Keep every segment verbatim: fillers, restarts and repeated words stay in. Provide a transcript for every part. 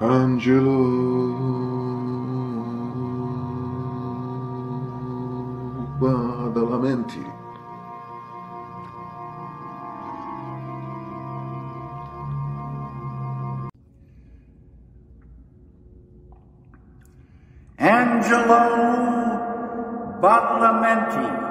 Angelo Badalamenti. Angelo Badalamenti.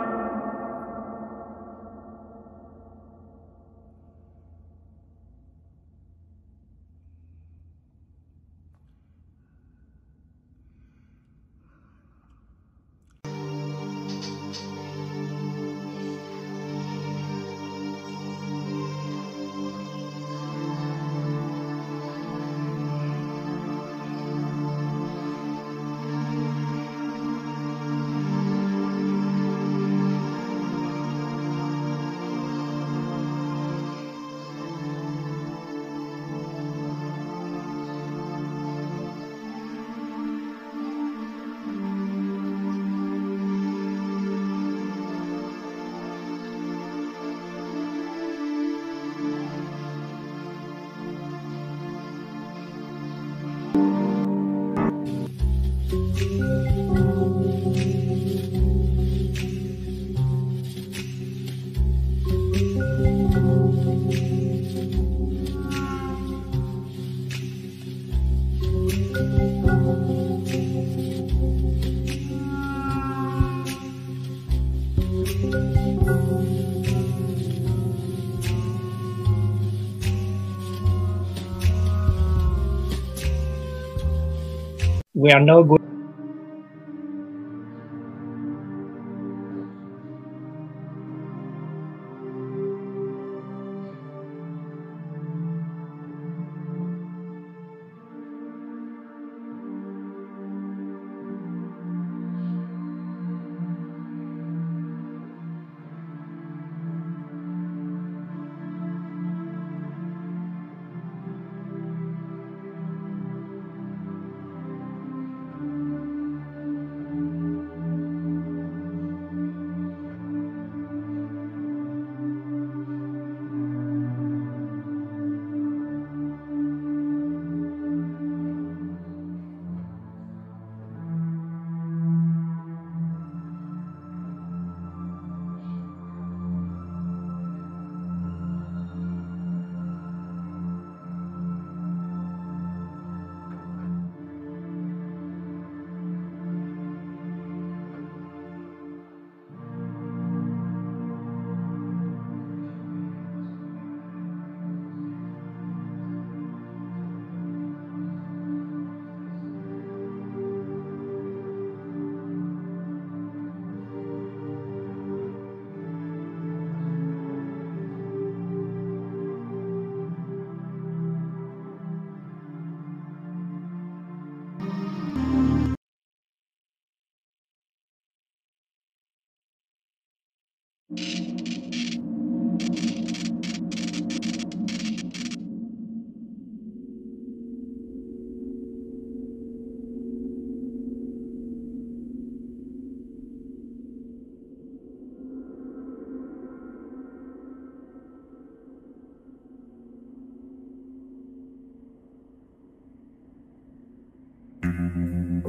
We are no good. Mm-hmm.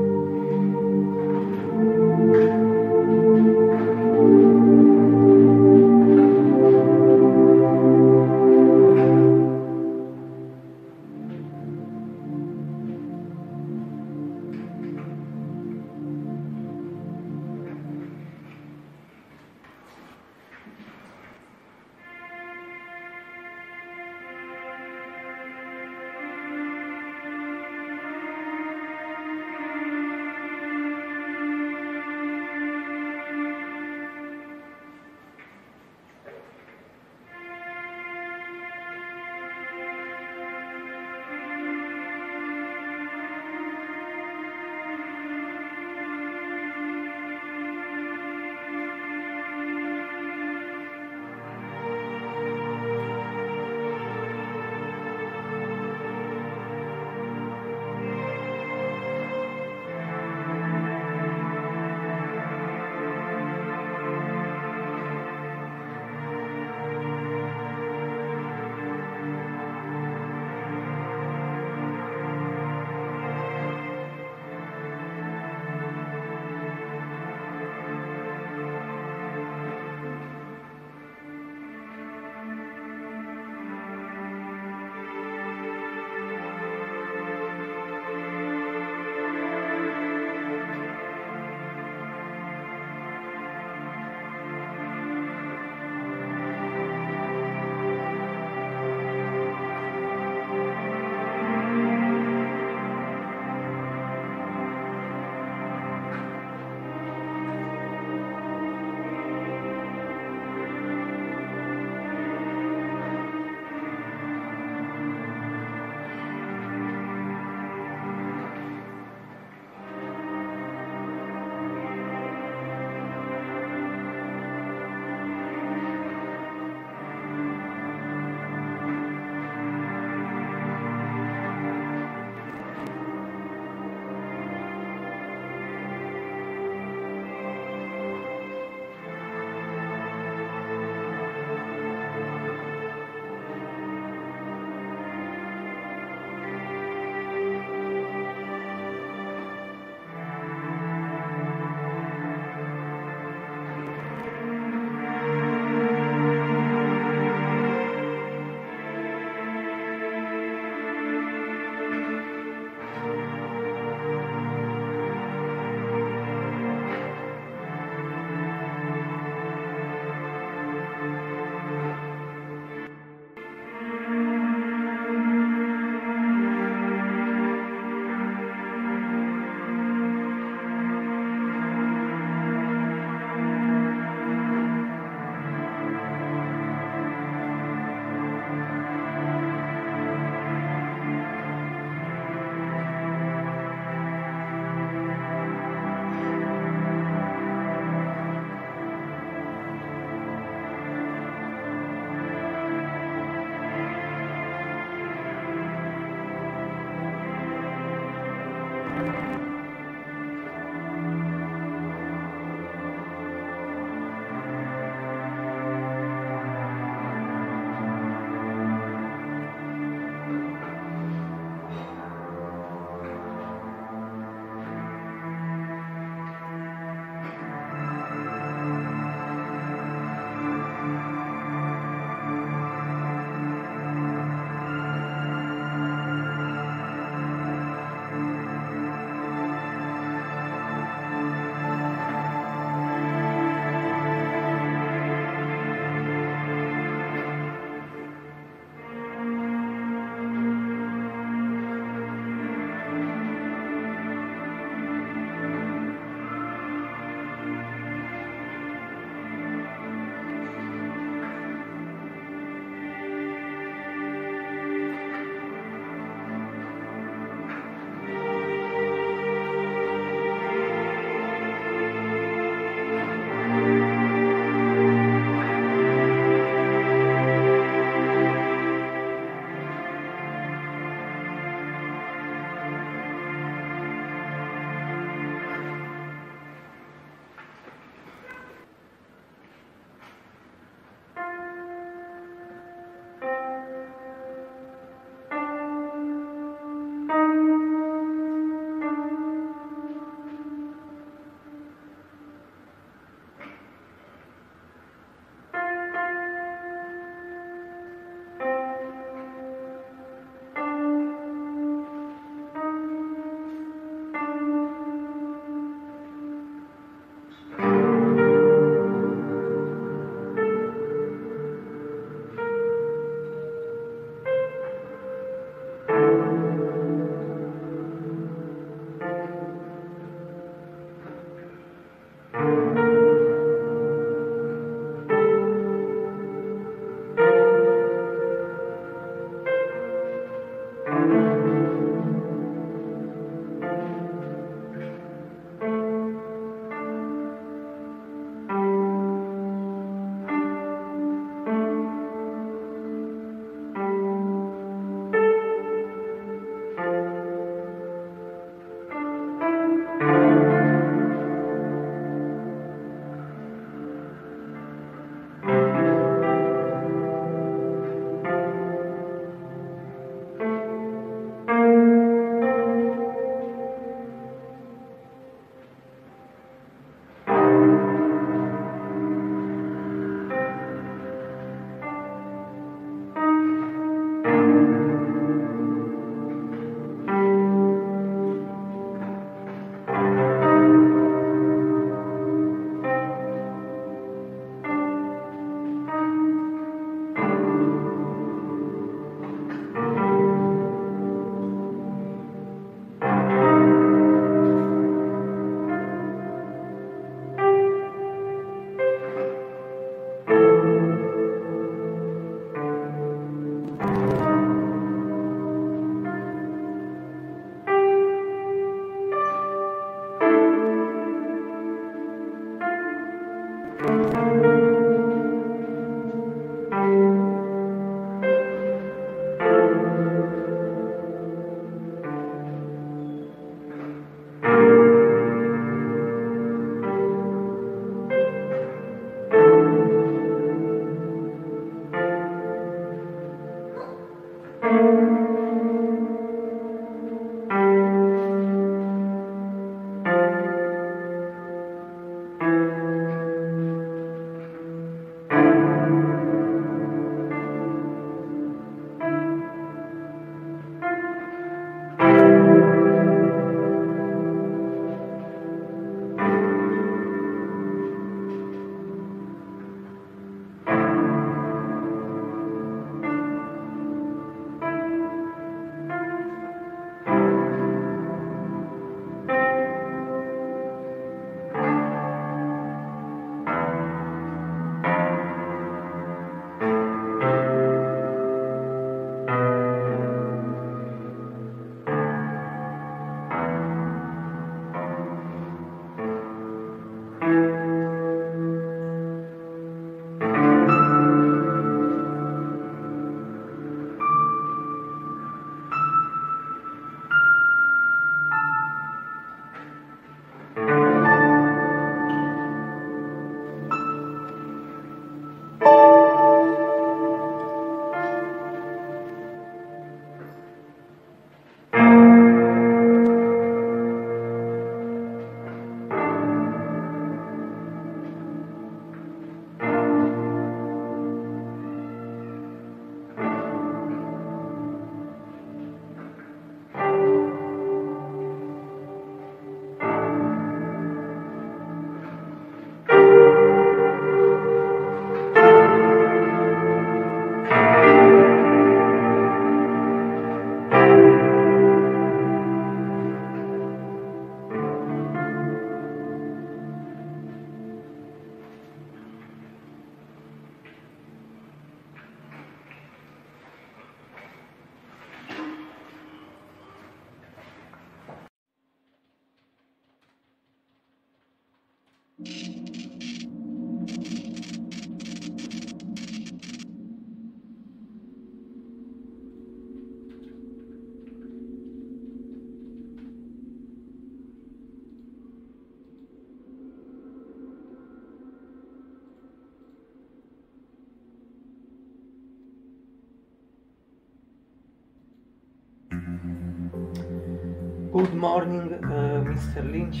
Good morning, uh, Mister Lynch.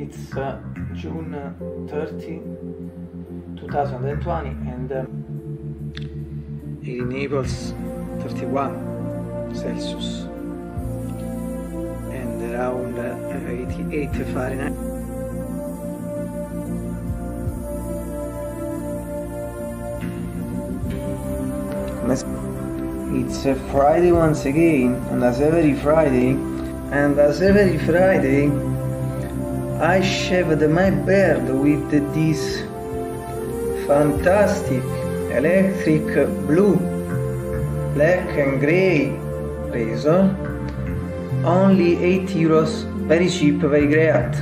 It's uh, June thirtieth, two thousand twenty, and um, it enables thirty-one Celsius and around uh, eighty-eight Fahrenheit. It's a Friday once again, and as every Friday, and as every Friday, I shaved my beard with this fantastic electric blue, black and grey razor, only eight euros, very cheap, very great.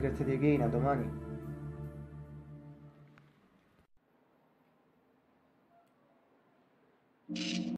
Grazie again, a domani.